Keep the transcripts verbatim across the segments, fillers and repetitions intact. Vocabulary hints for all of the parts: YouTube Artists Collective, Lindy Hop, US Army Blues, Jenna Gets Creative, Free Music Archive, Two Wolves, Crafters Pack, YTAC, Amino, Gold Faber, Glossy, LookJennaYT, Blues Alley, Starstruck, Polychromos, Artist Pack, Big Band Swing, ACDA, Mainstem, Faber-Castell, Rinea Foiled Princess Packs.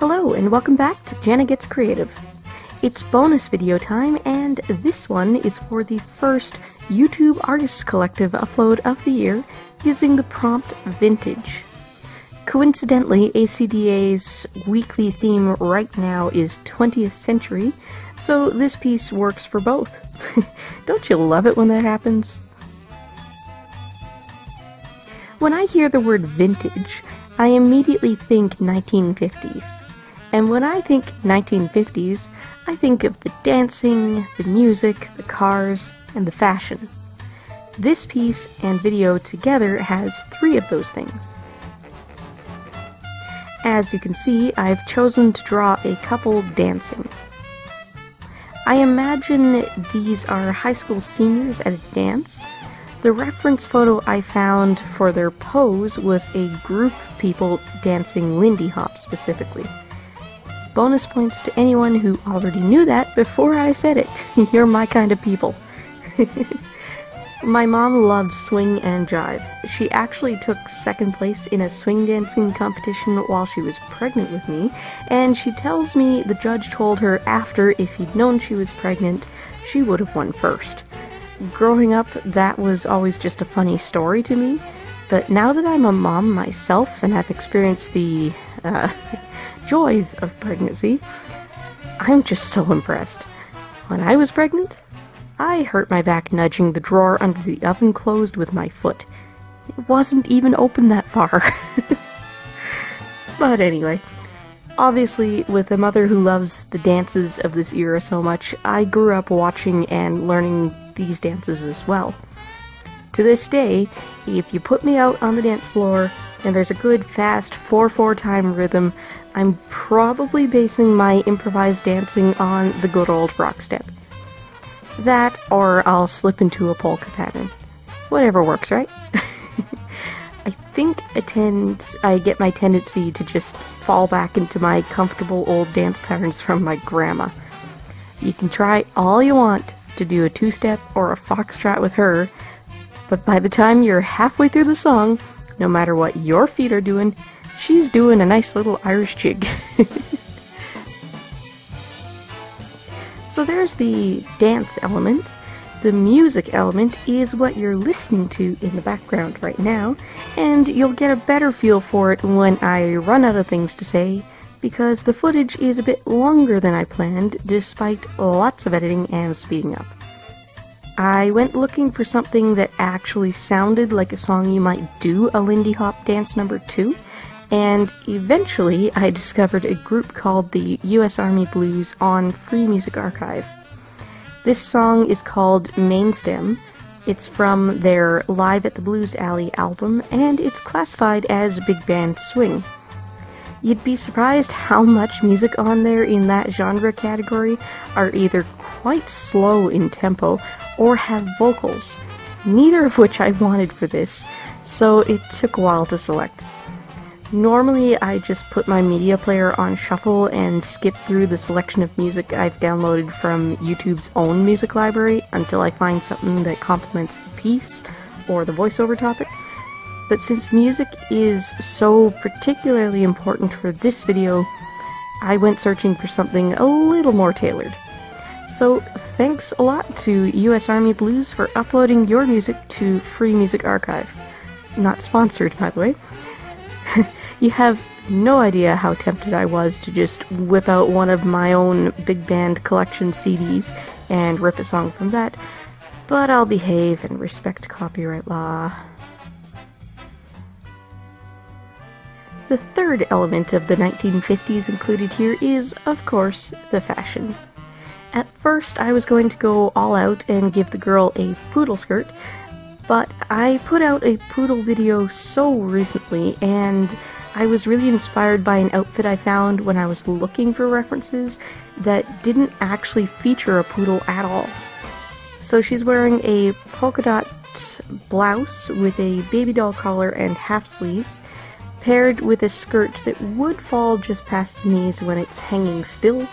Hello and welcome back to Jenna Gets Creative. It's bonus video time, and this one is for the first YouTube Artists Collective upload of the year using the prompt Vintage. Coincidentally, A C D A's weekly theme right now is twentieth century, so this piece works for both. Don't you love it when that happens? When I hear the word vintage, I immediately think nineteen fifties. And when I think nineteen fifties, I think of the dancing, the music, the cars, and the fashion. This piece and video together has three of those things. As you can see, I've chosen to draw a couple dancing. I imagine these are high school seniors at a dance. The reference photo I found for their pose was a group of people dancing Lindy Hop specifically. Bonus points to anyone who already knew that before I said it. You're my kind of people. My mom loves swing and jive. She actually took second place in a swing dancing competition while she was pregnant with me, and she tells me the judge told her after if he'd known she was pregnant, she would have won first. Growing up, that was always just a funny story to me, but now that I'm a mom myself and have experienced the uh, joys of pregnancy, I'm just so impressed. When I was pregnant, I hurt my back nudging the drawer under the oven closed with my foot. It wasn't even open that far. But anyway, obviously, with a mother who loves the dances of this era so much, I grew up watching and learning these dances as well. To this day, if you put me out on the dance floor and there's a good fast four four time rhythm, I'm probably basing my improvised dancing on the good old rock step. That, or I'll slip into a polka pattern. Whatever works, right? I think I tend, I get my tendency to just fall back into my comfortable old dance patterns from my grandma. You can try all you want to do a two-step or a foxtrot with her, but by the time you're halfway through the song, no matter what your feet are doing, she's doing a nice little Irish jig. So there's the dance element. The music element is what you're listening to in the background right now, and you'll get a better feel for it when I run out of things to say, because the footage is a bit longer than I planned, despite lots of editing and speeding up. I went looking for something that actually sounded like a song you might do a Lindy Hop dance number to, and eventually I discovered a group called the U S Army Blues on Free Music Archive. This song is called Mainstem. It's from their Live at the Blues Alley album, and it's classified as Big Band Swing. You'd be surprised how much music on there in that genre category are either quite slow in tempo or have vocals, neither of which I wanted for this, so it took a while to select. Normally, I just put my media player on shuffle and skip through the selection of music I've downloaded from YouTube's own music library until I find something that complements the piece or the voiceover topic. But since music is so particularly important for this video, I went searching for something a little more tailored. So thanks a lot to U S Army Blues for uploading your music to Free Music Archive. Not sponsored, by the way. You have no idea how tempted I was to just whip out one of my own big band collection C Ds and rip a song from that, but I'll behave and respect copyright law. The third element of the nineteen fifties included here is, of course, the fashion. At first I was going to go all out and give the girl a poodle skirt, but I put out a poodle video so recently, and I was really inspired by an outfit I found when I was looking for references that didn't actually feature a poodle at all. So she's wearing a polka dot blouse with a baby doll collar and half sleeves, paired with a skirt that would fall just past the knees when it's hanging still,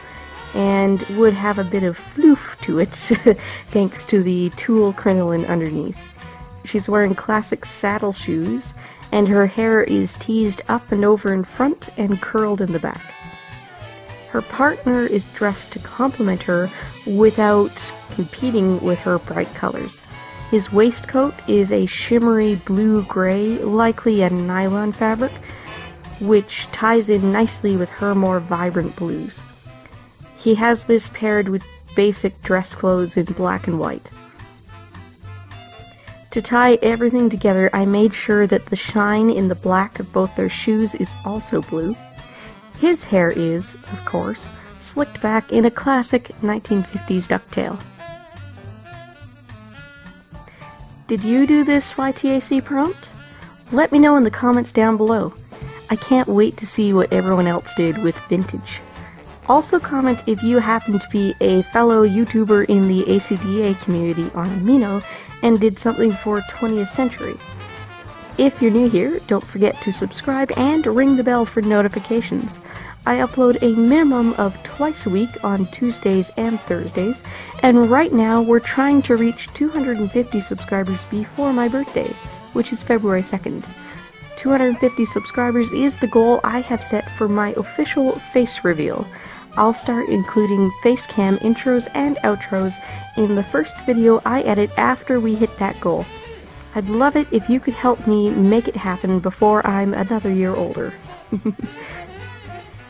and would have a bit of floof to it thanks to the tulle crinoline underneath. She's wearing classic saddle shoes, and her hair is teased up and over in front and curled in the back. her partner is dressed to complement her without competing with her bright colors. His waistcoat is a shimmery blue-gray, likely a nylon fabric, which ties in nicely with her more vibrant blues. He has this paired with basic dress clothes in black and white. To tie everything together, I made sure that the shine in the black of both their shoes is also blue. His hair is, of course, slicked back in a classic nineteen fifties ducktail. Did you do this Y T A C prompt? Let me know in the comments down below. I can't wait to see what everyone else did with vintage. Also comment if you happen to be a fellow YouTuber in the A C D A community on Amino and did something for twentieth century. If you're new here, don't forget to subscribe and ring the bell for notifications. I upload a minimum of twice a week on Tuesdays and Thursdays, and right now we're trying to reach two hundred fifty subscribers before my birthday, which is February second. two hundred fifty subscribers is the goal I have set for my official face reveal. I'll start including face cam intros and outros in the first video I edit after we hit that goal. I'd love it if you could help me make it happen before I'm another year older.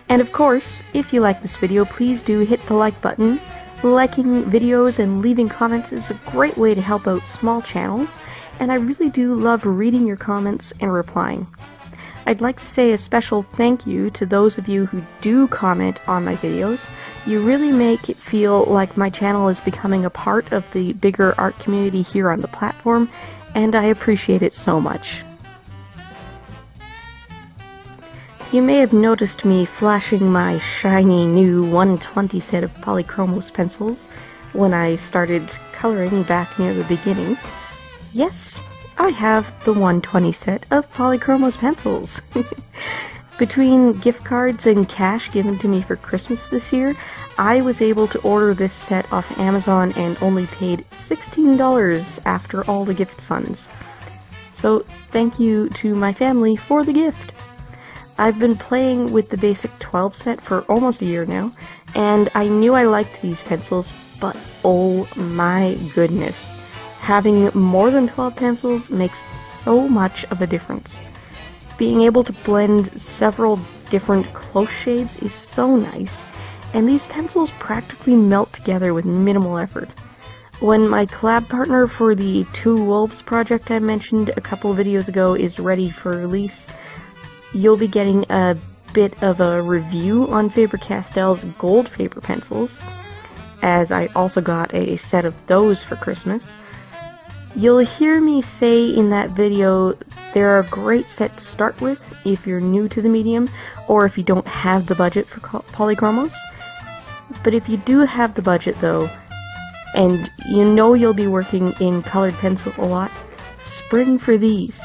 And of course, if you like this video, please do hit the like button. Liking videos and leaving comments is a great way to help out small channels, and I really do love reading your comments and replying. I'd like to say a special thank you to those of you who do comment on my videos. You really make it feel like my channel is becoming a part of the bigger art community here on the platform, and I appreciate it so much. You may have noticed me flashing my shiny new one twenty set of Polychromos pencils when I started coloring back near the beginning. Yes, I have the one twenty set of Polychromos pencils. Between gift cards and cash given to me for Christmas this year, I was able to order this set off Amazon and only paid sixteen dollars after all the gift funds. So thank you to my family for the gift. I've been playing with the basic twelve set for almost a year now, and I knew I liked these pencils, but oh my goodness. Having more than twelve pencils makes so much of a difference. Being able to blend several different close shades is so nice, and these pencils practically melt together with minimal effort. When my collab partner for the Two Wolves project I mentioned a couple videos ago is ready for release, you'll be getting a bit of a review on Faber-Castell's Gold Faber pencils, as I also got a set of those for Christmas. You'll hear me say in that video they're a great set to start with if you're new to the medium or if you don't have the budget for Polychromos. But if you do have the budget though, and you know you'll be working in colored pencil a lot, spring for these.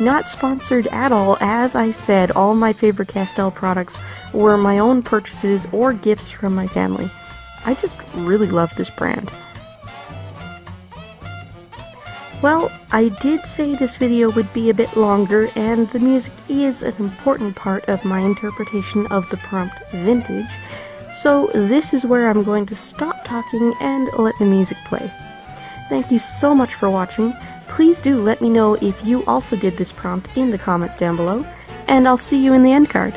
Not sponsored at all, as I said, all my Faber-Castell products were my own purchases or gifts from my family. I just really love this brand. Well, I did say this video would be a bit longer, and the music is an important part of my interpretation of the prompt vintage, so this is where I'm going to stop talking and let the music play. Thank you so much for watching. Please do let me know if you also did this prompt in the comments down below, and I'll see you in the end card.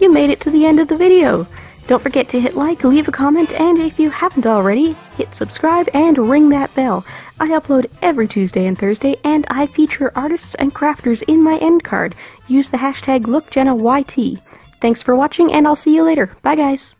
you made it to the end of the video. Don't forget to hit like, leave a comment, and if you haven't already, hit subscribe and ring that bell. I upload every Tuesday and Thursday, and I feature artists and crafters in my end card. Use the hashtag Look Jenna Y T. Thanks for watching, and I'll see you later. Bye, guys!